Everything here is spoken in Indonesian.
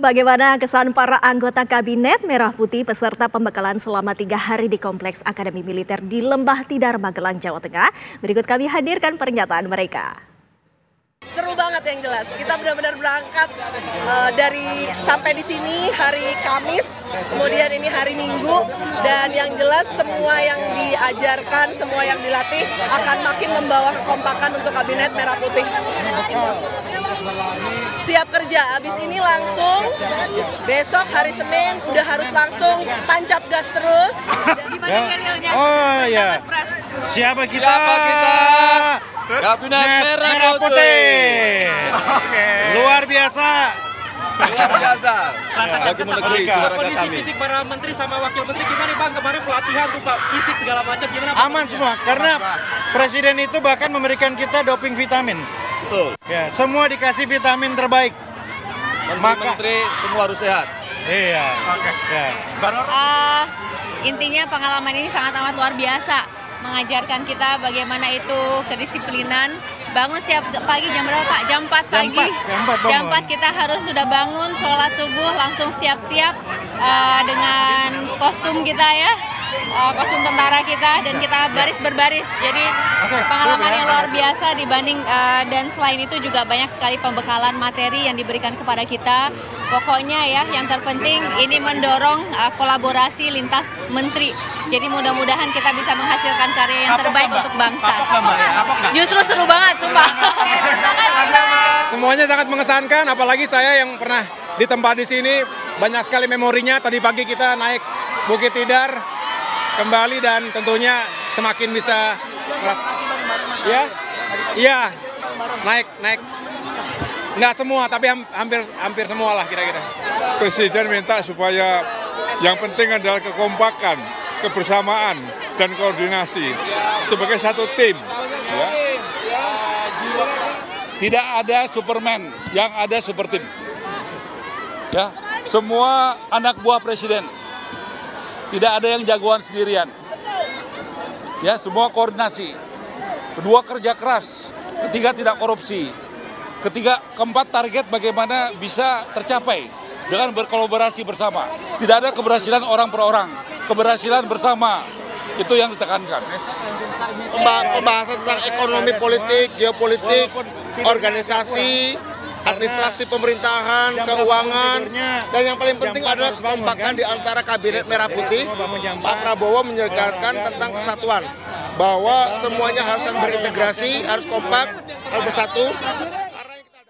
Bagaimana kesan para anggota Kabinet Merah Putih peserta pembekalan selama 3 hari di Kompleks Akademi Militer di Lembah Tidar, Magelang, Jawa Tengah? Berikut kami hadirkan pernyataan mereka. Seru banget yang jelas. Kita benar-benar berangkat sampai di sini hari Kamis, kemudian ini hari Minggu, dan yang jelas semua yang diajarkan, semua yang dilatih akan makin membawa kekompakan untuk Kabinet Merah Putih. Siap kerja, habis ini langsung besok hari Senin udah harus langsung tancap gas terus. Oh ya. Siapa kita? Siapa kita? Kabinet Merah Putih. Luar biasa. Luar biasa. Bagi negeri juara kami. Fisik para menteri sama wakil menteri gimana Bang? Kemarin pelatihan tuh Pak, fisik segala macam gimana? Aman semua, karena presiden itu bahkan memberikan kita doping vitamin. Betul. Ya, semua dikasih vitamin terbaik. Menteri semua harus sehat. Iya. Oke. Ya. Intinya pengalaman ini sangat amat luar biasa. Mengajarkan kita bagaimana itu kedisiplinan. Bangun setiap pagi jam berapa Pak? Jam 4 pagi. Jam 4 kita harus sudah bangun, sholat subuh, langsung siap-siap dengan kostum kita ya, kostum tentara kita, dan kita baris berbaris. Jadi pengalaman yang luar biasa dibanding dan selain itu juga banyak sekali pembekalan materi yang diberikan kepada kita. Pokoknya ya yang terpenting ini mendorong kolaborasi lintas menteri. Jadi mudah-mudahan kita bisa menghasilkan karya yang terbaik untuk bangsa. Justru seru banget, sumpah. Semuanya sangat mengesankan, apalagi saya yang pernah di tempat di sini. Banyak sekali memorinya, tadi pagi kita naik Bukit Tidar kembali dan tentunya semakin bisa ya. Iya. Naik. Nggak semua, tapi hampir semua lah kira-kira. Presiden minta supaya yang penting adalah kekompakan, kebersamaan, dan koordinasi sebagai satu tim. Ya. Tidak ada Superman, yang ada super tim. Ya, semua anak buah presiden. Tidak ada yang jagoan sendirian. Ya, semua koordinasi. Kedua kerja keras. Ketiga tidak korupsi. Keempat target bagaimana bisa tercapai dengan berkolaborasi bersama. Tidak ada keberhasilan orang per orang, keberhasilan bersama itu yang ditekankan. Pembahasan tentang ekonomi politik, geopolitik, organisasi, administrasi pemerintahan, keuangan, dan yang paling penting adalah kekompakan di antara Kabinet Merah Putih. Pak Prabowo menekankan tentang kesatuan, bahwa semuanya harus berintegrasi, harus kompak, harus bersatu.